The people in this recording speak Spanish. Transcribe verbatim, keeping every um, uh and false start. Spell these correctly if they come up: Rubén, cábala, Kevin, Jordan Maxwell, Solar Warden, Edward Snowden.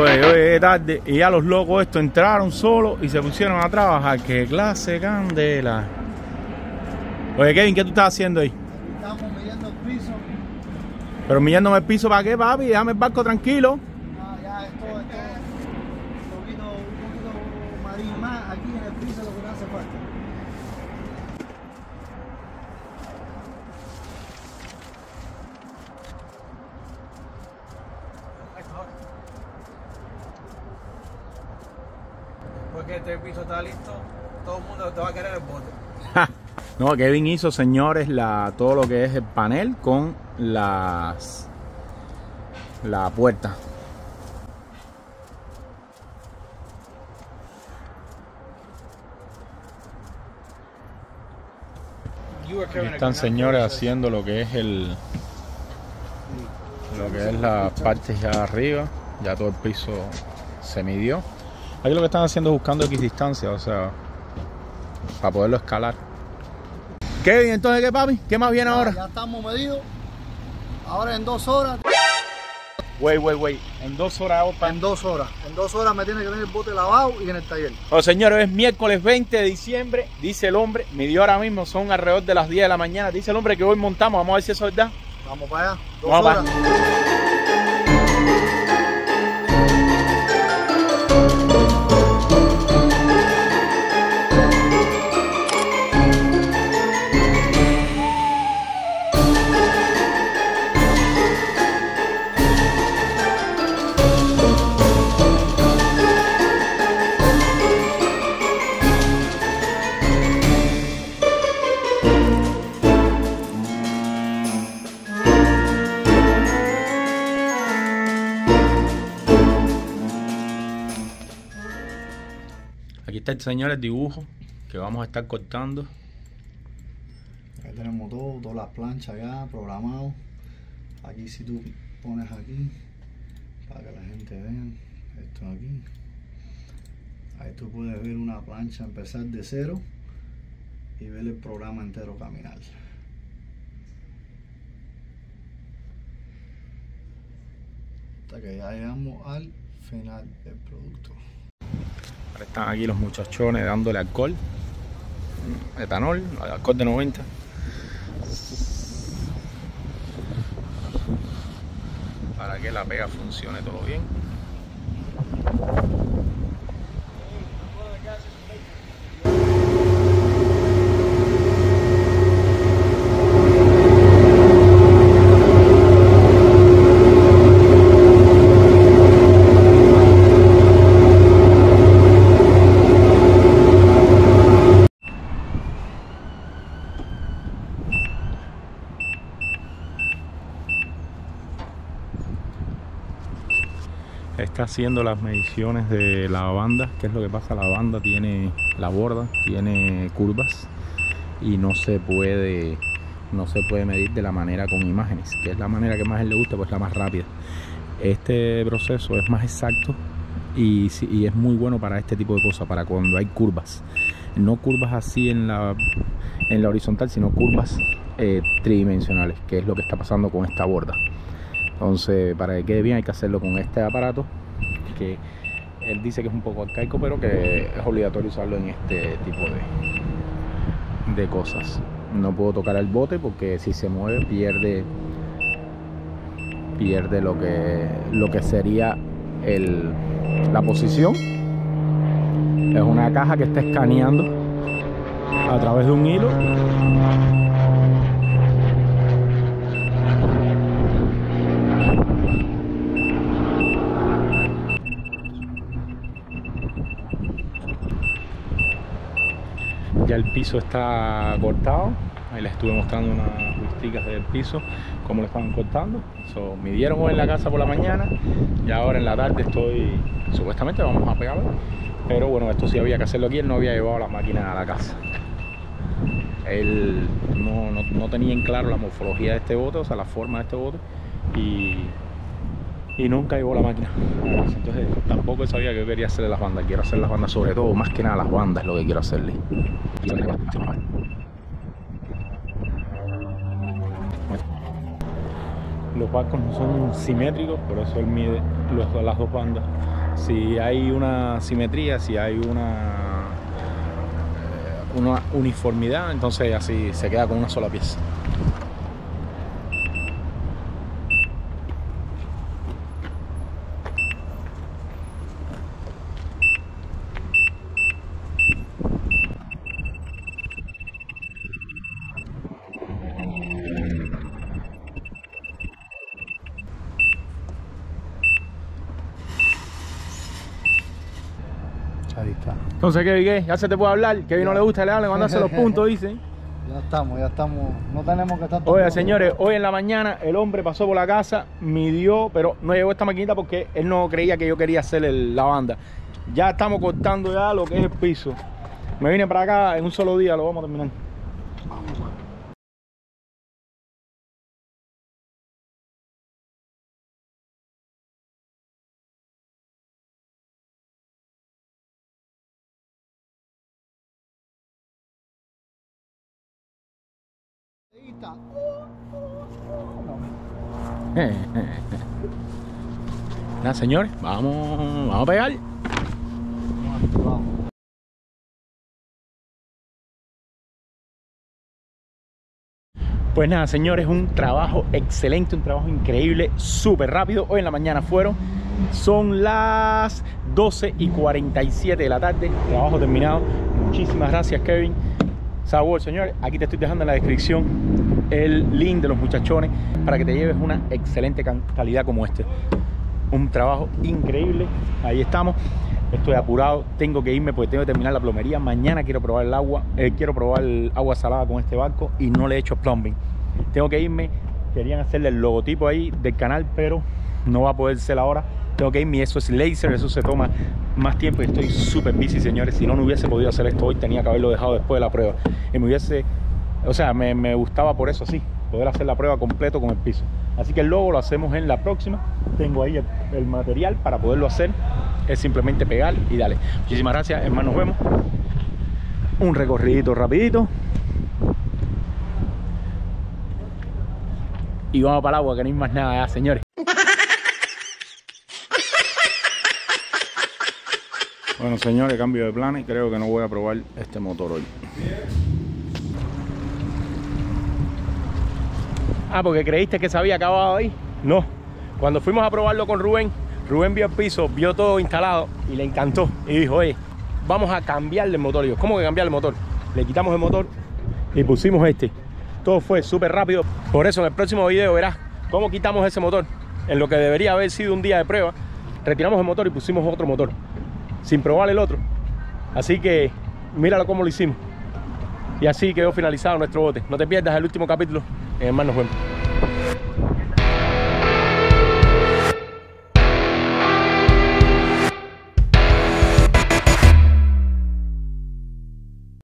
Oye, oye, tarde, y ya los locos estos entraron solos y se pusieron a trabajar. ¡Qué clase candela! Oye, Kevin, ¿qué tú estás haciendo ahí? Estamos midiendo el piso. ¿Pero midiéndome el piso para qué, papi? Déjame el barco tranquilo. Ah, ya, esto es un poquito, un poquito marín más aquí en el piso, lo que no hace falta. Porque este piso está listo, todo el mundo te va a querer el bote. No, Kevin hizo, señores, la, todo lo que es el panel con las la puerta. Aquí están, señores, haciendo lo que es el lo que es la parte ya arriba. Ya todo el piso se midió. Aquí lo que están haciendo es buscando equidistancia, o sea, para poderlo escalar. Kevin, entonces, ¿qué, papi? ¿Qué más viene ya, ahora? Ya estamos medidos. Ahora en dos horas. Güey, güey, güey. En dos horas. Opa. En dos horas. En dos horas me tiene que tener el bote lavado y en el taller. Bueno, señores, es miércoles veinte de diciembre. Dice el hombre, midió ahora mismo, son alrededor de las diez de la mañana. Dice el hombre que hoy montamos. Vamos a ver si eso es verdad. Vamos para allá. Dos Vamos horas. Para allá. Aquí está el señor, el dibujo que vamos a estar cortando. Aquí tenemos todo, todas las planchas ya programado. Aquí si tú pones aquí, para que la gente vea, esto aquí. Ahí tú puedes ver una plancha empezar de cero y ver el programa entero caminar. Hasta que ya llegamos al final del producto. Están aquí los muchachones dándole alcohol, etanol, alcohol de noventa. Para que la pega funcione todo bien. Está haciendo las mediciones de la banda. ¿Qué es lo que pasa? La banda tiene la borda, tiene curvas y no se puede no se puede medir de la manera con imágenes, que es la manera que más él le gusta, pues la más rápida. Este proceso es más exacto y, y es muy bueno para este tipo de cosas, para cuando hay curvas, no curvas así en la, en la horizontal, sino curvas eh, tridimensionales, que es lo que está pasando con esta borda. Entonces, para que quede bien hay que hacerlo con este aparato, que él dice que es un poco arcaico, pero que es obligatorio usarlo en este tipo de, de cosas. No puedo tocar el bote porque si se mueve pierde pierde lo que, lo que sería el, la posición. Es una caja que está escaneando a través de un hilo. Ya el piso está cortado. Ahí les estuve mostrando unas listicas del piso, cómo lo estaban cortando. So, me dieron hoy en la casa por la mañana y ahora en la tarde estoy, supuestamente vamos a pegarlo. Pero bueno, esto sí había que hacerlo aquí, él no había llevado las máquinas a la casa. Él no, no, no tenía en claro la morfología de este bote, o sea, la forma de este bote. Y, y nunca llevó la máquina. Entonces tampoco sabía que quería hacerle las bandas. Quiero hacer las bandas sobre todo, más que nada las bandas es lo que quiero hacerle. Los barcos no son simétricos, por eso él mide los, las dos bandas. Si hay una simetría, si hay una, una uniformidad, entonces así se queda con una sola pieza. Ahí está. Entonces, Kevin, ¿qué? ¿Ya se te puede hablar? Kevin no le gusta, le hablan cuando hace los puntos, dice. Ya estamos, ya estamos. No tenemos que estar... Oiga, señores, hoy en la mañana el hombre pasó por la casa, midió, pero no llegó esta maquinita porque él no creía que yo quería hacer el, la banda. Ya estamos cortando ya lo que es el piso. Me vine para acá en un solo día, lo vamos a terminar. Nada, señores, vamos, vamos a pegar. Pues nada, señores, un trabajo excelente, un trabajo increíble, súper rápido. Hoy en la mañana fueron, son las doce y cuarenta y siete de la tarde. Trabajo terminado. Muchísimas gracias, Kevin. Sabor, señores, aquí te estoy dejando en la descripción el link de los muchachones para que te lleves una excelente calidad como este. Un trabajo increíble. Ahí estamos. Estoy apurado. Tengo que irme porque tengo que terminar la plomería. Mañana quiero probar el agua. Eh, quiero probar el agua salada con este barco y no le he hecho plumbing. Tengo que irme. Querían hacerle el logotipo ahí del canal, pero no va a poder ser ahora. Tengo que irme. Eso es laser. Eso se toma más tiempo y estoy súper busy, señores. Si no, no hubiese podido hacer esto hoy. Tenía que haberlo dejado después de la prueba y me hubiese, o sea, me, me gustaba por eso, así poder hacer la prueba completo con el piso. Así que el logo lo hacemos en la próxima. Tengo ahí el, el material para poderlo hacer. Es simplemente pegar y dale. Muchísimas gracias, hermano. Nos vemos. Un recorridito rapidito y vamos para el agua, que no hay más nada ya, señores. Bueno, señores, cambio de planes. Creo que no voy a probar este motor hoy. Ah, porque creíste que se había acabado ahí. No. Cuando fuimos a probarlo con Rubén, Rubén vio el piso, vio todo instalado y le encantó. Y dijo, oye, vamos a cambiarle el motor. Y yo, ¿cómo que cambiar el motor? Le quitamos el motor y pusimos este. Todo fue súper rápido. Por eso en el próximo video verás cómo quitamos ese motor. En lo que debería haber sido un día de prueba, retiramos el motor y pusimos otro motor, sin probar el otro. Así que míralo cómo lo hicimos. Y así quedó finalizado nuestro bote. No te pierdas el último capítulo en el Mar Nos Vemos.